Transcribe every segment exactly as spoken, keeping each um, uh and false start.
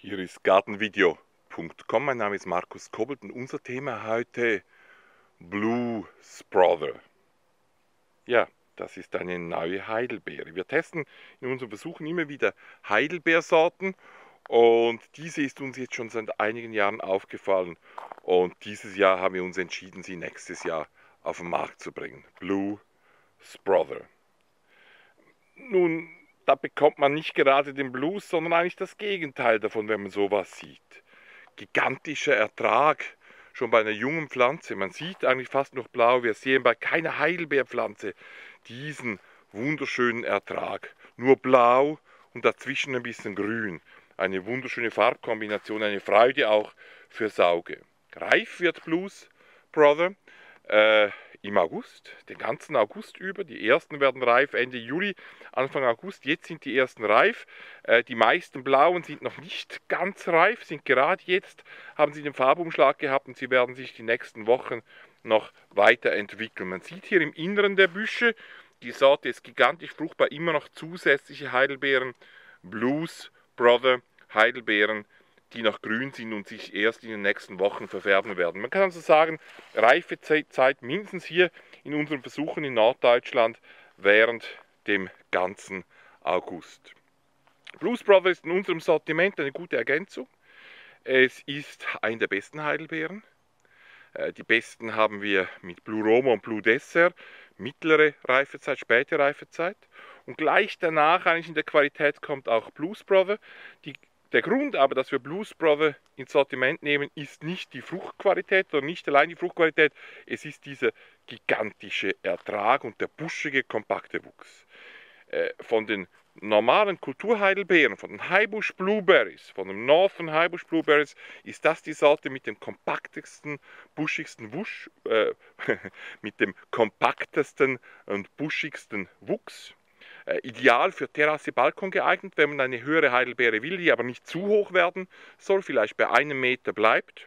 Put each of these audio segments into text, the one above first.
Hier ist Gartenvideo punkt com, mein Name ist Markus Kobelt und unser Thema heute Bluesbrothers. Ja, das ist eine neue Heidelbeere. Wir testen in unseren Versuchen immer wieder Heidelbeersorten und diese ist uns jetzt schon seit einigen Jahren aufgefallen und dieses Jahr haben wir uns entschieden, sie nächstes Jahr auf den Markt zu bringen. Bluesbrothers. Nun, da bekommt man nicht gerade den Blues, sondern eigentlich das Gegenteil davon, wenn man sowas sieht. Gigantischer Ertrag, schon bei einer jungen Pflanze. Man sieht eigentlich fast noch blau. Wir sehen bei keiner Heidelbeerpflanze diesen wunderschönen Ertrag. Nur blau und dazwischen ein bisschen grün. Eine wunderschöne Farbkombination, eine Freude auch fürs Auge. Reif wird Bluesbrothers äh, im August, den ganzen August über. Die ersten werden reif Ende Juli, Anfang August. Jetzt sind die ersten reif. Äh, die meisten blauen sind noch nicht ganz reif, sind gerade jetzt, haben sie den Farbumschlag gehabt und sie werden sich die nächsten Wochen noch weiterentwickeln. Man sieht hier im Inneren der Büsche, die Sorte ist gigantisch fruchtbar, immer noch zusätzliche Heidelbeeren, Bluesbrothers Heidelbeeren, die noch grün sind und sich erst in den nächsten Wochen verfärben werden. Man kann also sagen, Reifezeit mindestens hier in unseren Versuchen in Norddeutschland während dem ganzen August. Bluesbrothers ist in unserem Sortiment eine gute Ergänzung. Es ist eine der besten Heidelbeeren. Die besten haben wir mit Blueroma und Blue Dessert, mittlere Reifezeit, späte Reifezeit. Und gleich danach eigentlich in der Qualität kommt auch Bluesbrothers. Die Der Grund aber, dass wir Bluesbrothers ins Sortiment nehmen, ist nicht die Fruchtqualität oder nicht allein die Fruchtqualität, es ist dieser gigantische Ertrag und der buschige, kompakte Wuchs. Äh, von den normalen Kulturheidelbeeren, von den Highbush Blueberries, von den Northern Highbush Blueberries, ist das die Sorte mit dem kompaktesten, buschigsten Wusch, äh, mit dem kompaktesten und buschigsten Wuchs. Ideal für Terrasse, Balkon geeignet, wenn man eine höhere Heidelbeere will, die aber nicht zu hoch werden soll, vielleicht bei einem Meter bleibt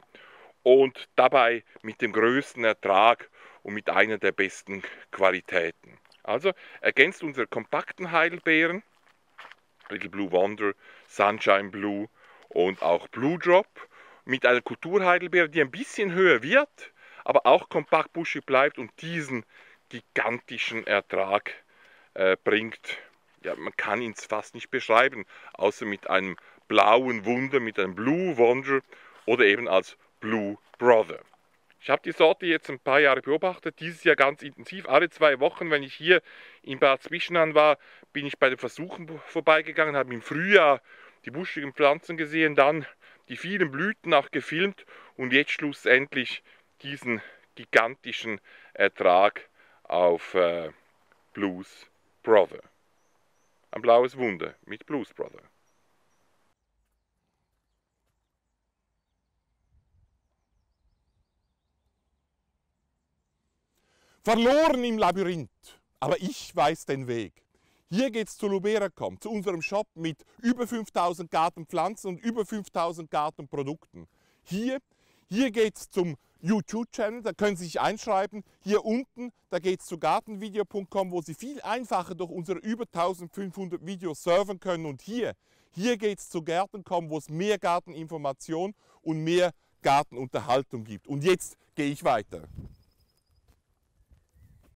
und dabei mit dem größten Ertrag und mit einer der besten Qualitäten. Also ergänzt unsere kompakten Heidelbeeren, Little Blue Wonder, Sunshine Blue und auch Blue Drop mit einer Kulturheidelbeere, die ein bisschen höher wird, aber auch kompakt buschig bleibt und diesen gigantischen Ertrag bringt. Ja, man kann ihn fast nicht beschreiben, außer mit einem blauen Wunder, mit einem Blue Wonder oder eben als Bluesbrothers. Ich habe die Sorte jetzt ein paar Jahre beobachtet, dieses Jahr ganz intensiv. Alle zwei Wochen, wenn ich hier in Bad Zwischenahn war, bin ich bei den Versuchen vorbeigegangen, habe im Frühjahr die buschigen Pflanzen gesehen, dann die vielen Blüten auch gefilmt und jetzt schlussendlich diesen gigantischen Ertrag auf äh, Blues. Bluesbrothers. Ein blaues Wunder mit Bluesbrothers. Verloren im Labyrinth, aber ich weiß den Weg. Hier geht's zu Lubera punkt com, zu unserem Shop mit über fünftausend Gartenpflanzen und über fünftausend Gartenprodukten. Hier, hier geht's zum YouTube-Channel, da können Sie sich einschreiben. Hier unten, da geht es zu Gartenvideo punkt com, wo Sie viel einfacher durch unsere über eintausendfünfhundert Videos surfen können. Und hier, hier geht es zu Gärten punkt com, wo es mehr Garteninformation und mehr Gartenunterhaltung gibt. Und jetzt gehe ich weiter.